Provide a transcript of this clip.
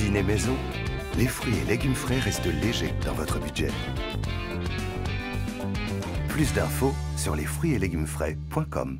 cuisine et maison, les fruits et légumes frais restent légers dans votre budget. Plus d'infos sur lesfruitsetlegumesfrais.com.